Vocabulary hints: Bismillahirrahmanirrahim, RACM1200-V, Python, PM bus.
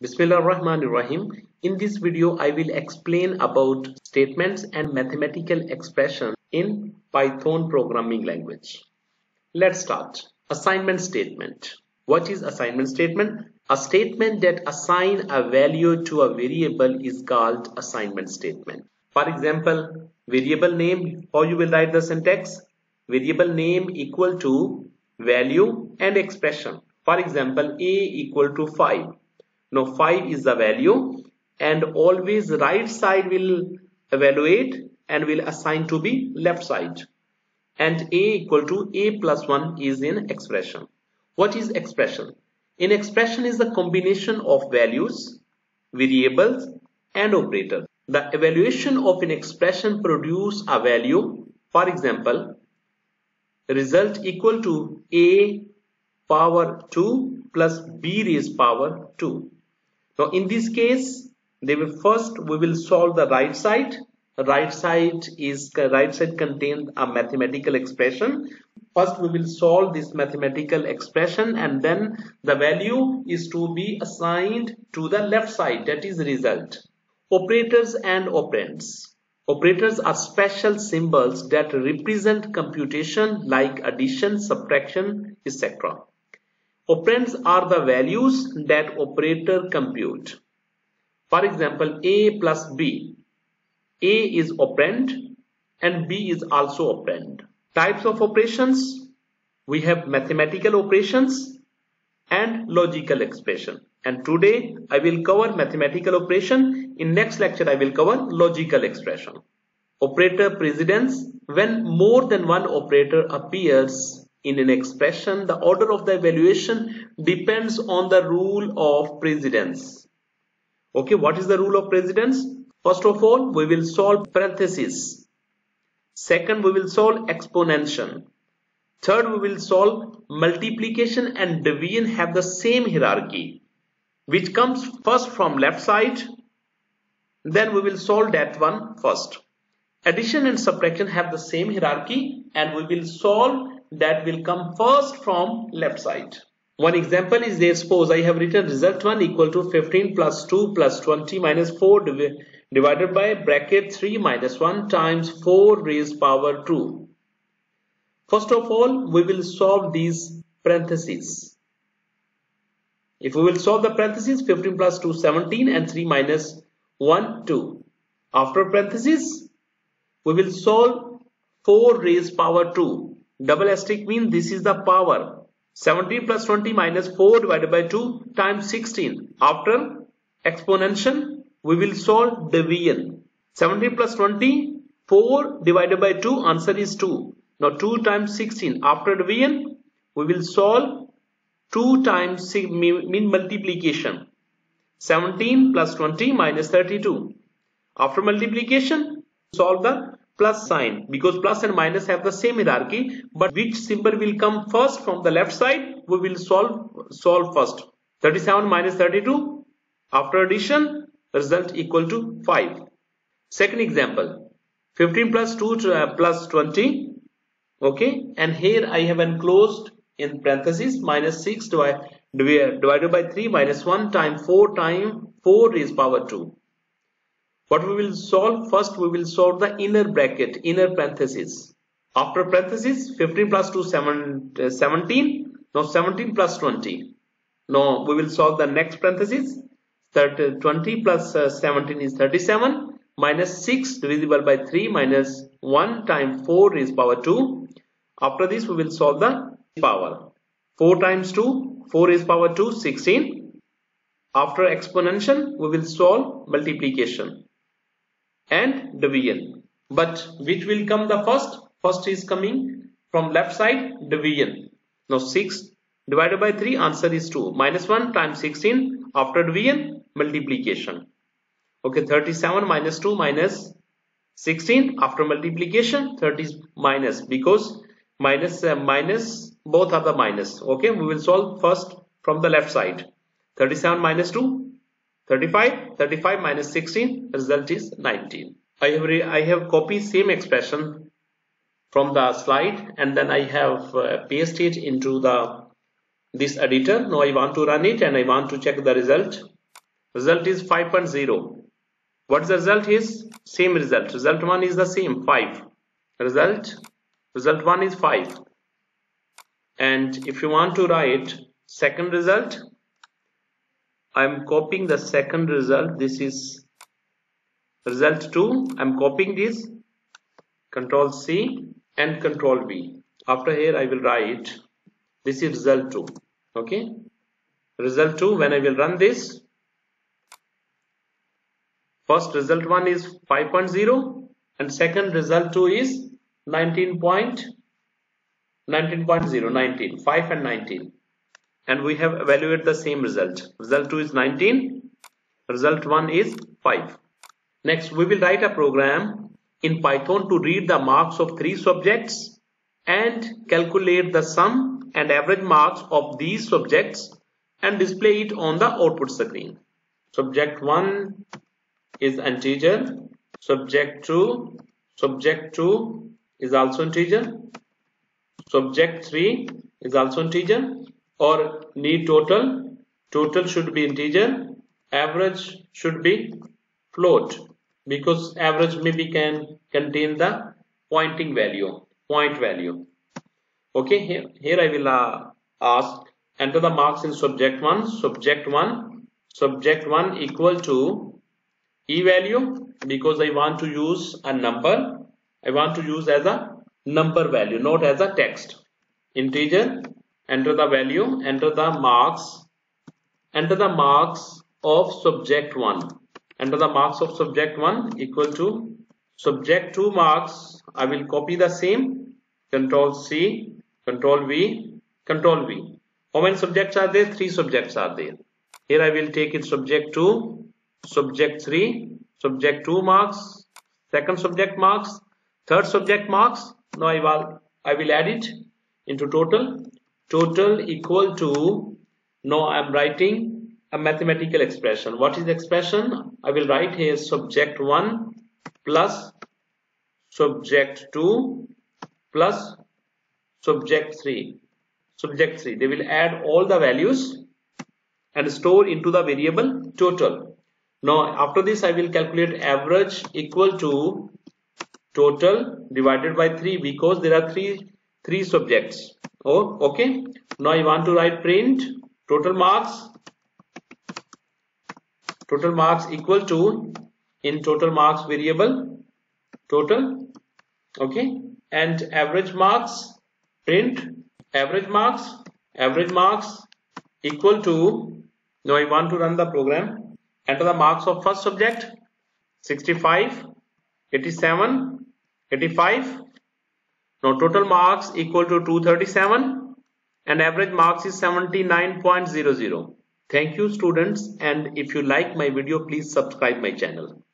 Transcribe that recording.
Bismillahirrahmanirrahim. In this video, I will explain about statements and mathematical expressions in Python programming language. Let's start. Assignment statement. What is assignment statement? A statement that assigns a value to a variable is called assignment statement. For example, variable name, how you will write the syntax? Variable name equal to value and expression. For example, a equal to 5. Now 5 is the value, and always right side will evaluate and will assign to be left side, and a equal to a plus 1 is in expression. What is expression? In expression is the combination of values, variables and operators. The evaluation of an expression produces a value. For example, result equal to a power 2 plus b raised power 2. Now in this case, we will solve the right side. Right side contains a mathematical expression. First we will solve this mathematical expression, and then the value is to be assigned to the left side, that is result. Operators and operands. Operators are special symbols that represent computation like addition, subtraction, etc. Operands are the values that operator compute. For example, a plus b. A is operand and b is also operand. Types of operations. We have mathematical operations and logical expression. And today I will cover mathematical operation. In next lecture I will cover logical expression. Operator precedence. When more than one operator appears in an expression, the order of the evaluation depends on the rule of precedence. Okay, what is the rule of precedence? First of all, we will solve parentheses. Second, we will solve exponentiation. Third, we will solve multiplication and division have the same hierarchy, which comes first from left side. Then we will solve that one first. Addition and subtraction have the same hierarchy, and we will solve that will come first from left side. One example is there. Suppose I have written result 1 equal to 15 plus 2 plus 20 minus 4 divided by bracket 3 minus 1 times 4 raised power 2. First of all, we will solve these parentheses. If we will solve the parentheses, 15 plus 2 17 and 3 minus 1 2. After parentheses, we will solve 4 raised power 2. Double asterisk means this is the power. 17 plus 20 minus 4 divided by 2 times 16. After exponentiation, we will solve division. 17 plus 20, 4 divided by 2, answer is 2. Now 2 times 16. After division, we will solve 2 times multiplication. 17 plus 20 minus 32. After multiplication, solve the plus sign, because plus and minus have the same hierarchy, but which symbol will come first from the left side, we will solve first. 37 minus 32, after addition, result equal to 5. Second example, 15 plus 2 plus 20, okay, and here I have enclosed in parentheses minus 6 divided by 3 minus 1 times 4 raised power 2. What we will solve first, we will solve the inner bracket, inner parenthesis. After parenthesis, 15 plus 2 17. Now 17 plus 20. Now we will solve the next parenthesis. 20 plus 17 is 37 minus 6 divisible by 3 minus 1 times 4 raised power 2. After this we will solve the power. 4 times 2, 4 raised power 2, 16. After exponentiation we will solve multiplication and division, but which will come the first is coming from left side, division. Now 6 divided by 3, answer is 2, minus 1 times 16. After division, multiplication. Okay, 37 minus 2 minus 16. After multiplication, 30 is minus, because minus both are the minus. Okay, we will solve first from the left side. 37 minus 2, 35, 35 minus 16, result is 19. I have copied same expression from the slide, and then I have pasted it into this editor. Now I want to run it and I want to check the result. Result is 5.0. What is the result is? Same result. Result 1 is the same, 5. Result 1 is 5. And if you want to write second result, I'm copying the second result. This is result 2. I'm copying this. Control C and Control V. After here I will write this is result 2. Okay. Result 2, when I will run this, first result 1 is 5.0 and second result 2 is 19.0, 5 and 19, and we have evaluated the same result. Result 2 is 19, result 1 is 5. Next, we will write a program in Python to read the marks of 3 subjects and calculate the sum and average marks of these subjects and display it on the output screen. Subject 1 is integer, subject 2 is also integer, subject 3 is also integer, or need total should be integer, average should be float, because average maybe can contain the pointing value, point value. Okay, here I will ask, enter the marks in subject 1 equal to e value, because I want to use a number, I want to use as a number value, not as a text. Integer, enter the value, enter the marks of subject 1, enter the marks of subject 1 equal to subject 2 marks. I will copy the same, Control C, Control V, Control V. How many subjects are there? 3 subjects are there. Here I will take it subject 2, subject 3, subject 2 marks, second subject marks, third subject marks. Now I will add it into total. Total equal to, now I am writing a mathematical expression. What is the expression? I will write here subject 1 plus subject 2 plus subject 3. Subject 3, they will add all the values and store into the variable total. Now after this I will calculate average equal to total divided by 3, because there are three subjects. Oh, okay. Now I want to write print total marks equal to, in total marks variable total, okay, and average marks, print average marks equal to, now I want to run the program, enter the marks of first subject, 65, 87, 85. Now total marks equal to 237 and average marks is 79.00. Thank you students, and if you like my video, please subscribe my channel.